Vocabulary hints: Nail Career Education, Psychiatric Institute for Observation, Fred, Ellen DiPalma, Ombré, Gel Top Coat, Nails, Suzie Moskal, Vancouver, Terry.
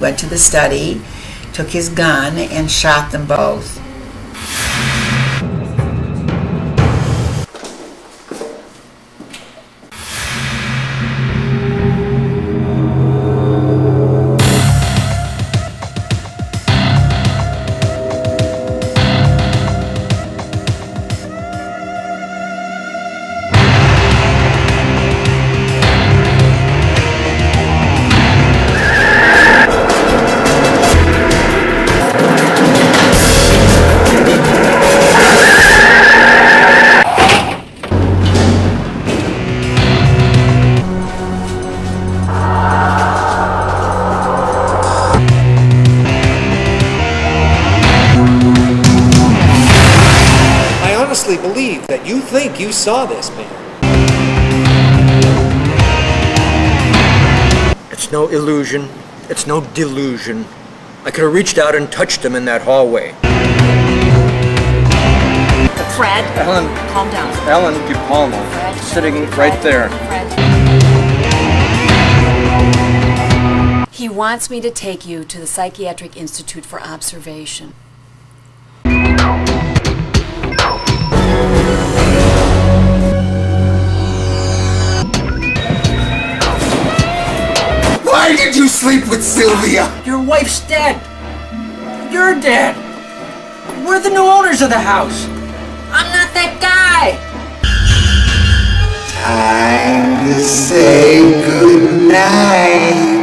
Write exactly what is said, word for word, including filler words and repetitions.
went to the study, took his gun, and shot them both. I honestly believe that you think you saw this man. It's no illusion. It's no delusion. I could have reached out and touched him in that hallway. Fred, Ellen, calm down. Ellen DiPalma, Fred, sitting Fred, right there. Fred. He wants me to take you to the Psychiatric Institute for Observation. Why did you sleep with Sylvia? Your wife's dead. You're dead. We're the new owners of the house. I'm not that guy. Time to say goodnight.